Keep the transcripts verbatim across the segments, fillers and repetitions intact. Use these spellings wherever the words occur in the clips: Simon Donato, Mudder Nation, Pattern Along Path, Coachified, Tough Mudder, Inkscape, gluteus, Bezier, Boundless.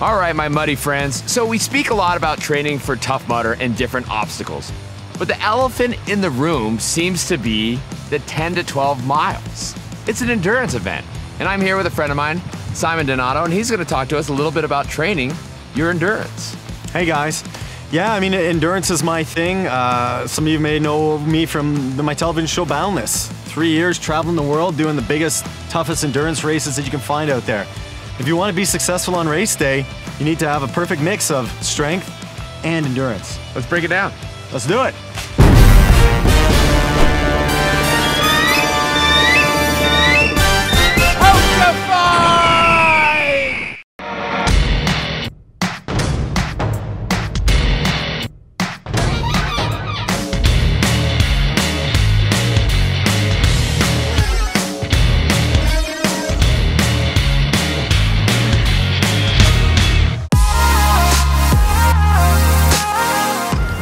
All right, my muddy friends. So we speak a lot about training for Tough Mudder and different obstacles, but the elephant in the room seems to be the ten to twelve miles. It's an endurance event. And I'm here with a friend of mine, Simon Donato, and he's gonna talk to us a little bit about training your endurance. Hey guys. Yeah, I mean, endurance is my thing. Uh, some of you may know me from the, my television show, Boundless. Three years traveling the world, doing the biggest, toughest endurance races that you can find out there. If you want to be successful on race day, you need to have a perfect mix of strength and endurance. Let's break it down. Let's do it.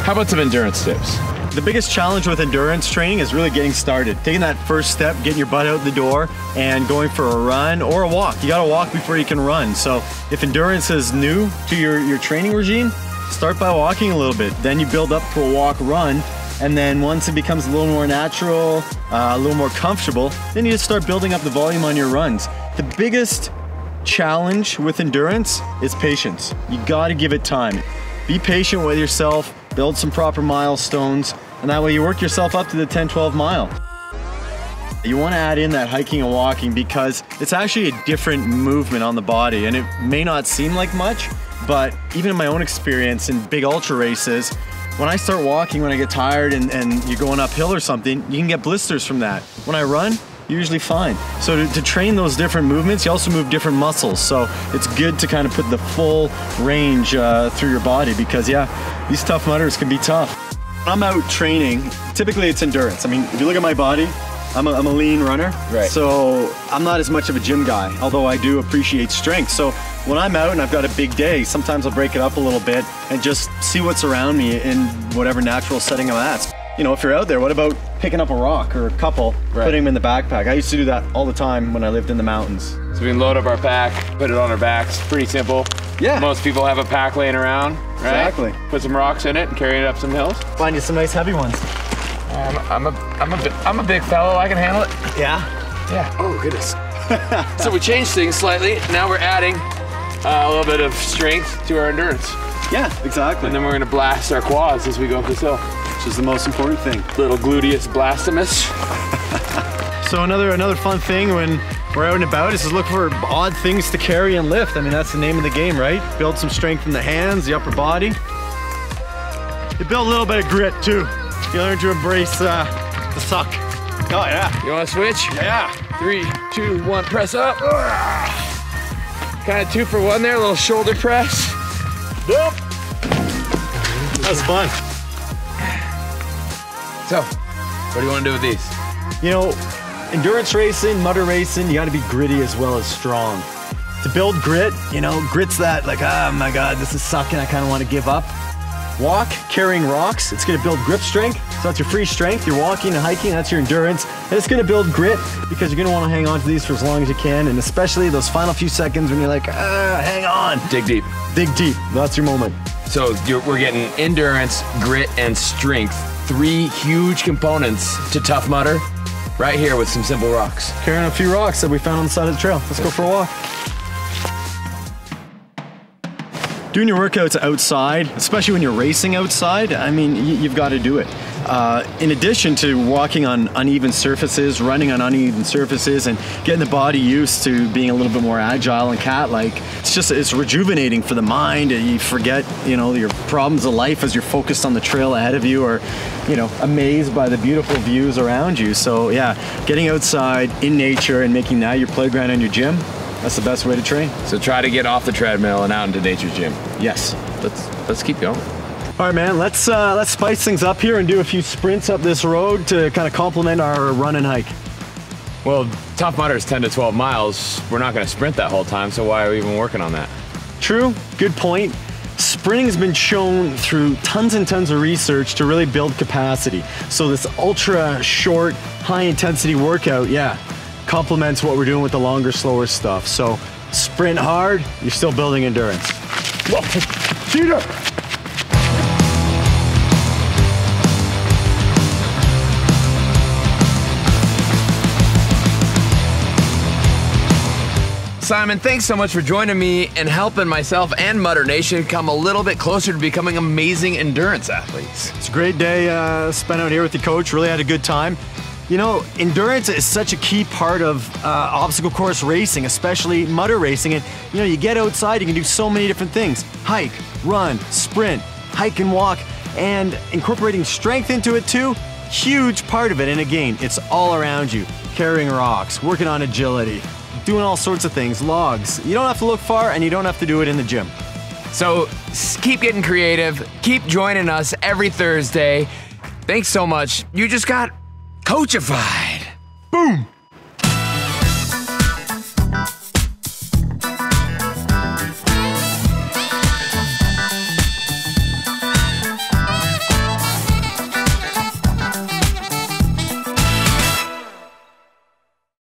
How about some endurance tips? The biggest challenge with endurance training is really getting started. Taking that first step, getting your butt out the door, and going for a run or a walk. You gotta walk before you can run. So if endurance is new to your, your training regime, start by walking a little bit. Then you build up to a walk, run, and then once it becomes a little more natural, uh, a little more comfortable, then you just start building up the volume on your runs. The biggest challenge with endurance is patience. You gotta give it time. Be patient with yourself. Build some proper milestones, and that way you work yourself up to the ten, twelve mile. You want to add in that hiking and walking because it's actually a different movement on the body, and it may not seem like much, but even in my own experience in big ultra races, when I start walking, when I get tired and, and you're going uphill or something, you can get blisters from that. When I run, you're usually fine. So to, to train those different movements, you also move different muscles. So it's good to kind of put the full range uh, through your body because, yeah, these tough mudders can be tough. When I'm out training, typically it's endurance. I mean, if you look at my body, I'm a, I'm a lean runner. Right. So I'm not as much of a gym guy, although I do appreciate strength. So when I'm out and I've got a big day, sometimes I'll break it up a little bit and just see what's around me in whatever natural setting I'm at. You know, if you're out there, what about picking up a rock or a couple, right. Putting them in the backpack? I used to do that all the time when I lived in the mountains. So we can load up our pack, put it on our backs, pretty simple. Yeah. Most people have a pack laying around, right? Exactly. Put some rocks in it and carry it up some hills. Find you some nice heavy ones. Um, I'm, a, I'm, a, I'm a big fellow, I can handle it. Yeah? Yeah. Oh, goodness. So we changed things slightly. Now we're adding uh, a little bit of strength to our endurance. Yeah, exactly. And then we're gonna blast our quads as we go up this hill. Which is the most important thing. Little gluteus blastomus. So another another fun thing when we're out and about is to look for odd things to carry and lift. I mean, that's the name of the game, right? Build some strength in the hands, the upper body. You build a little bit of grit too. You learn to embrace uh, the suck. Oh yeah. You wanna switch? Yeah. Three, two, one, press up. Ugh. Kinda two for one there, a little shoulder press. Yep. That was fun. So, what do you want to do with these? You know, endurance racing, mudder racing, you got to be gritty as well as strong. To build grit, you know, grit's that like, oh my God, this is sucking, I kind of want to give up. Walk, carrying rocks, it's going to build grip strength. So that's your free strength, you're walking and hiking, that's your endurance. And it's going to build grit because you're going to want to hang on to these for as long as you can. And especially those final few seconds when you're like, ah, hang on. Dig deep. Dig deep, that's your moment. So you're, we're getting endurance, grit, and strength. Three huge components to Tough Mudder right here with some simple rocks. Carrying a few rocks that we found on the side of the trail. Let's go for a walk. Doing your workouts outside, especially when you're racing outside, I mean, you've got to do it. Uh, in addition to walking on uneven surfaces, running on uneven surfaces, and getting the body used to being a little bit more agile and cat-like, it's just, it's rejuvenating for the mind. You forget, you know, your problems of life as you're focused on the trail ahead of you or, you know, amazed by the beautiful views around you. So yeah, getting outside in nature and making that your playground and your gym, that's the best way to train. So try to get off the treadmill and out into nature's gym. Yes. Let's, let's keep going. All right, man, let's, uh, let's spice things up here and do a few sprints up this road to kind of complement our run and hike. Well, Tough Mudder is ten to twelve miles. We're not going to sprint that whole time, so why are we even working on that? True, good point. Sprinting's been shown through tons and tons of research to really build capacity. So this ultra short, high intensity workout, yeah, complements what we're doing with the longer, slower stuff. So sprint hard, you're still building endurance. Whoa. Cheater! Simon, thanks so much for joining me and helping myself and Mudder Nation come a little bit closer to becoming amazing endurance athletes. It's a great day uh, spent out here with the coach. Really had a good time. You know, endurance is such a key part of uh, obstacle course racing, especially mudder racing. And, you know, you get outside, you can do so many different things. Hike, run, sprint, hike and walk, and incorporating strength into it too, huge part of it. And again, it's all around you. Carrying rocks, working on agility, doing all sorts of things, logs. You don't have to look far and you don't have to do it in the gym. So keep getting creative. Keep joining us every Thursday. Thanks so much. You just got Coachified. Boom.